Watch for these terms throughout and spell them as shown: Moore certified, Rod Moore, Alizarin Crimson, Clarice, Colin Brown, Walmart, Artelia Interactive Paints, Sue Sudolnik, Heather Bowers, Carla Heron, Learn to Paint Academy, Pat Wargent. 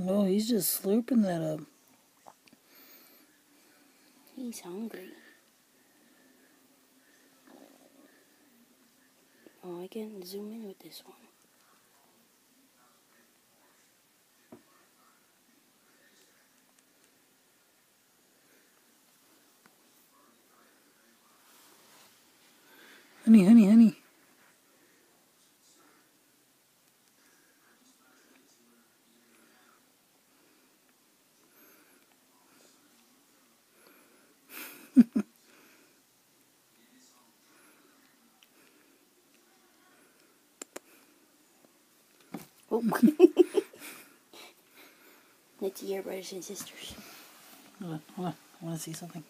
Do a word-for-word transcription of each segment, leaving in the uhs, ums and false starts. No, he's just slurping that up. He's hungry. Oh, I can zoom in with this one. Honey, honey, honey. Oh my. Let's see our brothers and sisters. Hold on, hold on. I want to see something.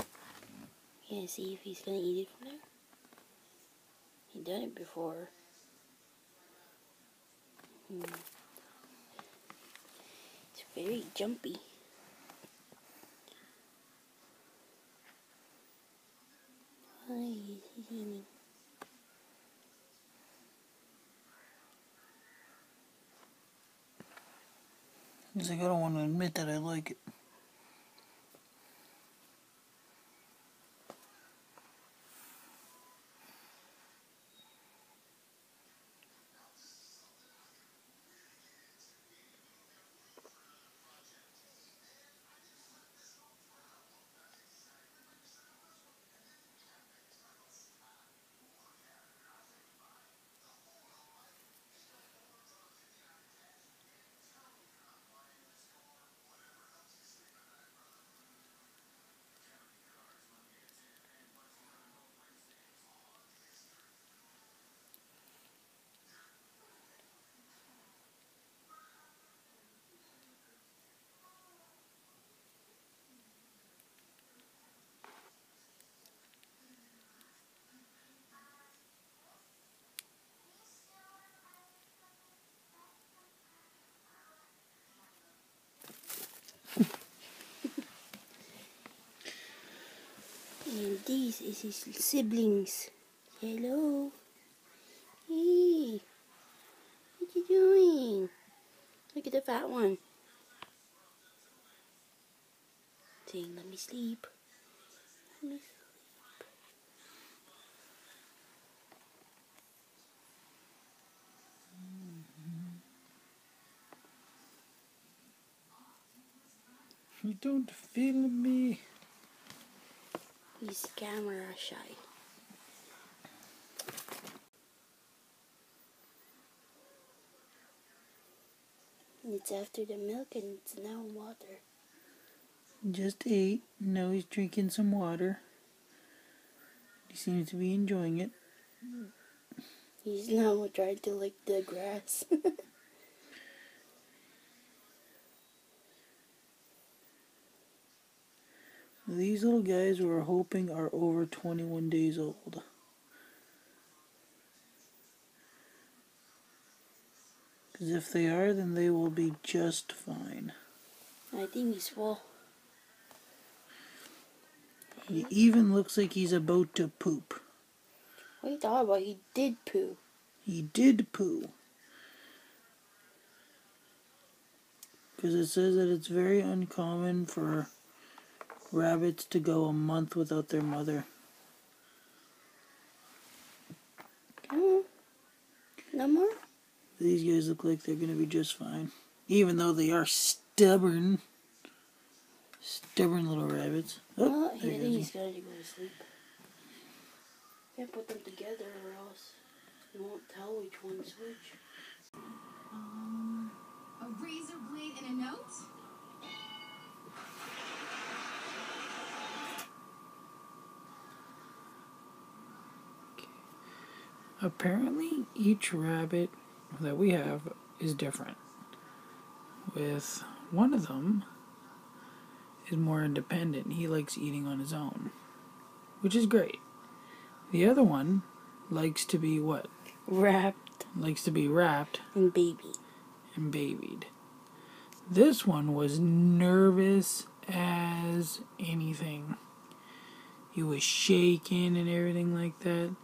Yeah, see if he's going to eat it from there. He done it before. Hmm. It's very jumpy. Why is he eating? He's like, I don't want to admit that I like it. And this is his siblings. Hello. Hey. What you doing? Look at the fat one. Saying, let me sleep. Let me sleep. You don't film me. He's camera shy. And it's after the milk and it's now water. Just ate. Now he's drinking some water. He seems to be enjoying it. He's now trying to lick the grass. These little guys we're hoping are over twenty-one days old. Because if they are, then they will be just fine. I think he's full. He even looks like he's about to poop. What are you talking about? He did poo. He did poo. Because it says that it's very uncommon for rabbits to go a month without their mother. Oh, no more? These guys look like they're going to be just fine. Even though they are stubborn. Stubborn little rabbits. Oh, well, I think he's got to go to sleep. Can't put them together or else you won't tell which one's which. Um, a razor blade and a note? Apparently, each rabbit that we have is different. With one of them is more independent. He likes eating on his own, which is great. The other one likes to be what? Wrapped. Likes to be wrapped. And babied. And babied. This one was nervous as anything. He was shaking and everything like that.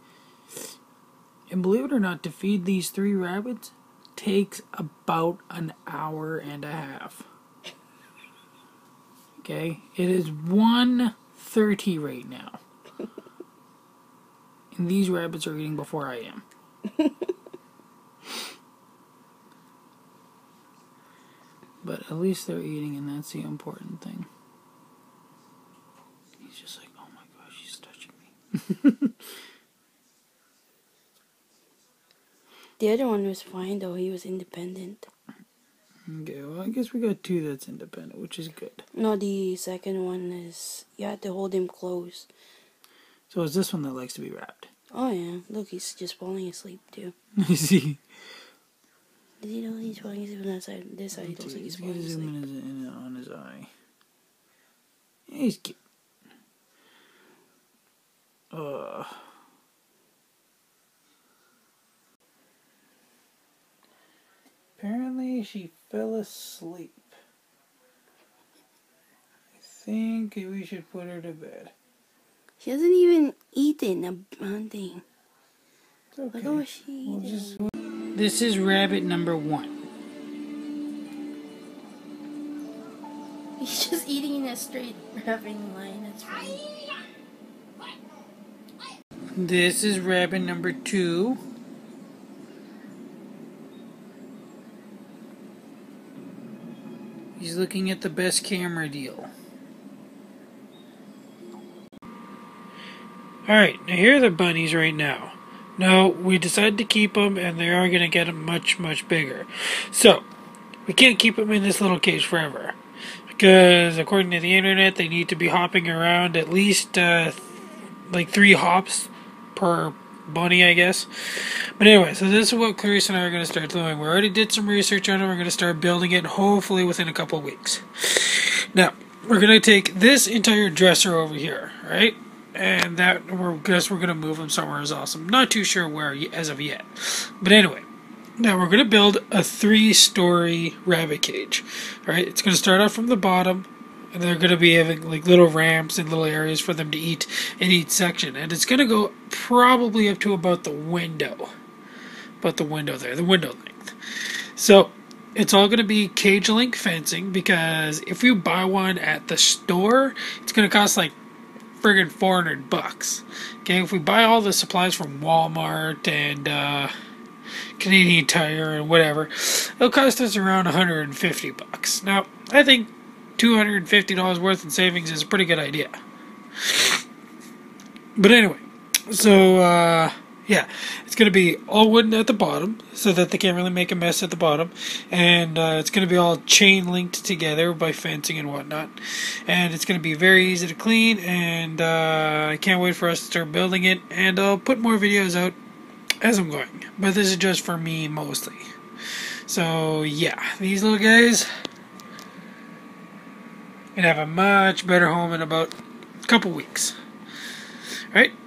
And believe it or not, to feed these three rabbits takes about an hour and a half. Okay, it is one thirty right now. And these rabbits are eating before I am. But at least they're eating, and that's the important thing. He's just like, oh my gosh, she's touching me. The other one was fine, though. He was independent. Okay, well, I guess we got two that's independent, which is good. No, the second one is... You have to hold him close. So it's this one that likes to be wrapped. Oh, yeah. Look, he's just falling asleep, too. I see. Did he know he's falling asleep on that side? This side, he looks like he's falling asleep. He's got his arm on his eye. Yeah, he's cute. Ugh. Apparently she fell asleep. I think we should put her to bed. She hasn't even eaten a bunting. It's okay. Look at what she we'll just... This is rabbit number one. He's just eating in a straight rabbit line. That's funny. This is rabbit number two. He's looking at the best camera deal. Alright, now here are the bunnies right now. Now, we decided to keep them, and they are going to get much, much bigger. So, we can't keep them in this little cage forever. Because, according to the internet, they need to be hopping around at least, uh, th like, three hops per bunny, I guess. But anyway, so this is what Clarice and I are going to start doing. We already did some research on it. We're going to start building it, hopefully within a couple weeks. Now, we're going to take this entire dresser over here, right? And that, we're guess we're going to move them somewhere else. I'm not too sure where as of yet. But anyway, now we're going to build a three-story rabbit cage. All right, it's going to start off from the bottom. And they're going to be having like little ramps and little areas for them to eat in each section. And it's going to go probably up to about the window. About the window there. The window length. So it's all going to be cage link fencing. Because if you buy one at the store, it's going to cost like friggin' four hundred bucks. Okay, if we buy all the supplies from Walmart and uh, Canadian Tire and whatever, it'll cost us around one hundred fifty bucks. Now, I think two hundred fifty dollars worth in savings is a pretty good idea. But anyway, so uh, yeah, it's going to be all wooden at the bottom so that they can't really make a mess at the bottom. And uh, it's going to be all chain linked together by fencing and whatnot. And it's going to be very easy to clean, and uh, I can't wait for us to start building it. And I'll put more videos out as I'm going. But this is just for me mostly. So yeah, these little guys... and have a much better home in about a couple weeks. All right?